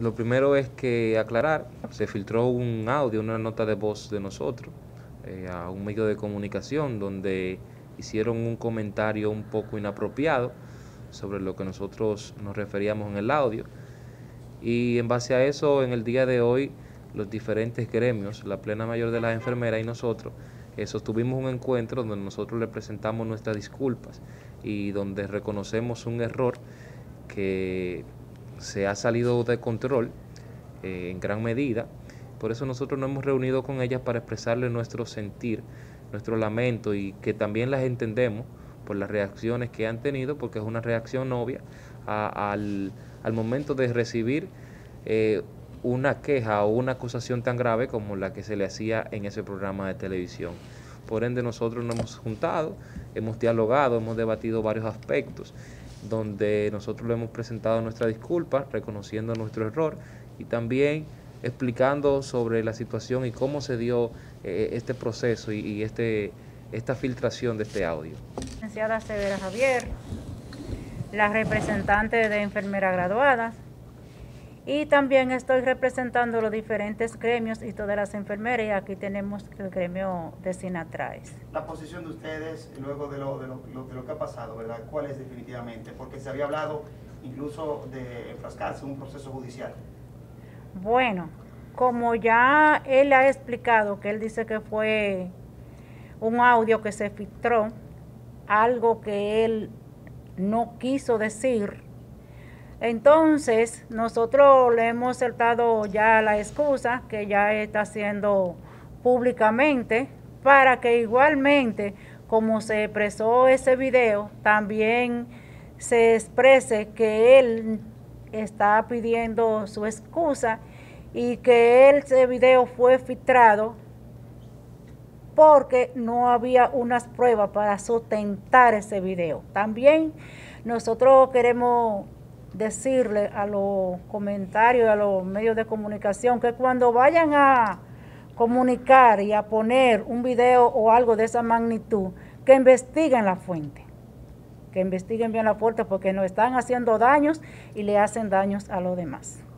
Lo primero es que aclarar, se filtró un audio, una nota de voz de nosotros a un medio de comunicación donde hicieron un comentario un poco inapropiado sobre lo que nosotros nos referíamos en el audio. Y en base a eso, en el día de hoy, los diferentes gremios, la plena mayor de las enfermeras y nosotros, sostuvimos un encuentro donde nosotros le presentamos nuestras disculpas y donde reconocemos un error que se ha salido de control en gran medida. Por eso nosotros nos hemos reunido con ellas para expresarles nuestro sentir, nuestro lamento, y que también las entendemos por las reacciones que han tenido, porque es una reacción obvia al momento de recibir una queja o una acusación tan grave como la que se le hacía en ese programa de televisión. Por ende, nosotros nos hemos juntado, hemos dialogado, hemos debatido varios aspectos, donde nosotros le hemos presentado nuestra disculpa, reconociendo nuestro error y también explicando sobre la situación y cómo se dio este proceso y esta filtración de este audio. Licenciada Severa Javier, la representante de enfermeras graduadas, y también estoy representando los diferentes gremios y todas las enfermeras, y aquí tenemos el gremio de Sinatraes. La posición de ustedes luego de lo que ha pasado, ¿verdad? ¿Cuál es definitivamente? Porque se había hablado incluso de enfrascarse en un proceso judicial. Bueno, como ya él ha explicado, que él dice que fue un audio que se filtró, algo que él no quiso decir. Entonces, nosotros le hemos soltado ya la excusa que ya está haciendo públicamente, para que igualmente, como se expresó ese video, también se exprese que él está pidiendo su excusa y que ese video fue filtrado porque no había unas pruebas para sustentar ese video. También nosotros queremos decirle a los comentarios, a los medios de comunicación, que cuando vayan a comunicar y a poner un video o algo de esa magnitud, que investiguen la fuente, que investiguen bien la fuente, porque nos están haciendo daños y le hacen daños a los demás.